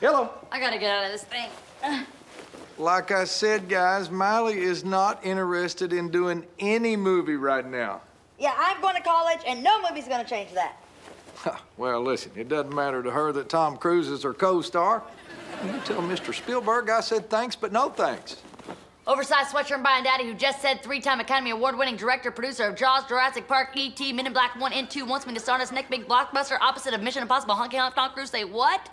Hello. I gotta get out of this thing. Like I said, guys, Miley is not interested in doing any movie right now. Yeah, I'm going to college, and no movie's going to change that. Well, listen, it doesn't matter to her that Tom Cruise is her co-star. You tell Mr. Spielberg I said thanks, but no thanks. Oversized sweatshirt buying daddy who just said three-time Academy Award-winning director, producer of Jaws, Jurassic Park, E.T., Men in Black 1 and 2, wants me to star in his next big blockbuster opposite of Mission Impossible, honky honk, Tom Cruise, say what?